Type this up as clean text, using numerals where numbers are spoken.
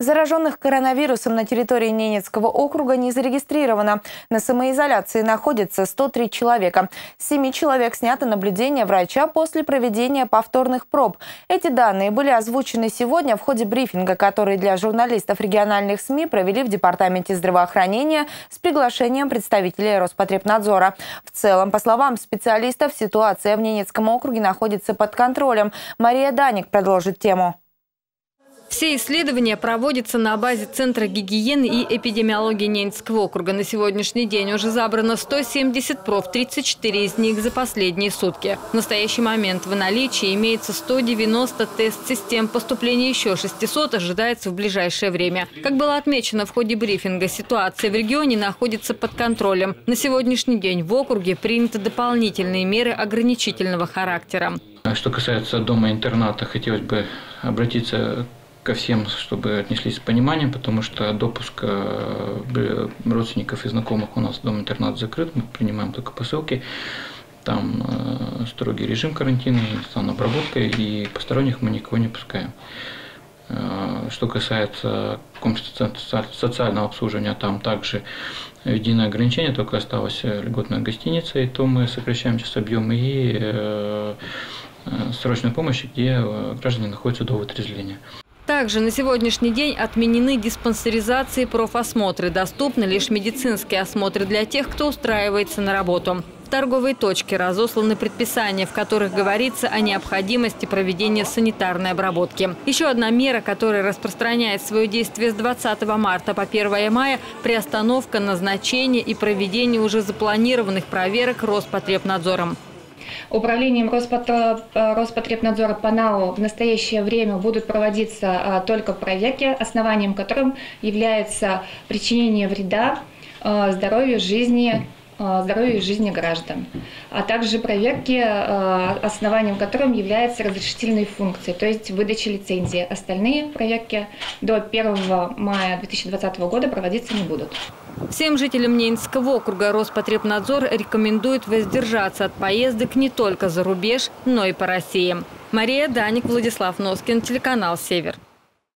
Зараженных коронавирусом на территории Ненецкого округа не зарегистрировано. На самоизоляции находится 103 человека. С 7 человек снято наблюдение врача после проведения повторных проб. Эти данные были озвучены сегодня в ходе брифинга, который для журналистов региональных СМИ провели в Департаменте здравоохранения с приглашением представителей Роспотребнадзора. В целом, по словам специалистов, ситуация в Ненецком округе находится под контролем. Мария Даник продолжит тему. Все исследования проводятся на базе Центра гигиены и эпидемиологии Ненецкого округа. На сегодняшний день уже забрано 170 проб, 34 из них за последние сутки. В настоящий момент в наличии имеется 190 тест-систем. Поступление еще 600 ожидается в ближайшее время. Как было отмечено в ходе брифинга, ситуация в регионе находится под контролем. На сегодняшний день в округе приняты дополнительные меры ограничительного характера. Что касается дома-интерната, хотелось бы обратиться ко всем, чтобы отнеслись с пониманием, потому что допуск родственников и знакомых у нас дом-интернат закрыт, мы принимаем только посылки, там строгий режим карантина, санобработка, и посторонних мы никого не пускаем. Что касается комплекса социального обслуживания, там также введено ограничение, только осталась льготная гостиница, и то мы сокращаем сейчас объем и срочной помощи, где граждане находятся до вытрезвления. Также на сегодняшний день отменены диспансеризации и профосмотры. Доступны лишь медицинские осмотры для тех, кто устраивается на работу. В торговые точки разосланы предписания, в которых говорится о необходимости проведения санитарной обработки. Еще одна мера, которая распространяет свое действие с 20 марта по 1 мая – приостановка назначения и проведения уже запланированных проверок Роспотребнадзором. Управлением Роспотребнадзора по НАО в настоящее время будут проводиться только проверки, основанием которым является причинение вреда здоровью и жизни граждан, а также проверки, основанием которым являются разрешительные функции, то есть выдача лицензии. Остальные проверки до 1 мая 2020 года проводиться не будут. Всем жителям Ненецкого округа Роспотребнадзор рекомендует воздержаться от поездок не только за рубеж, но и по России. Мария Даник, Владислав Носкин, телеканал «Север».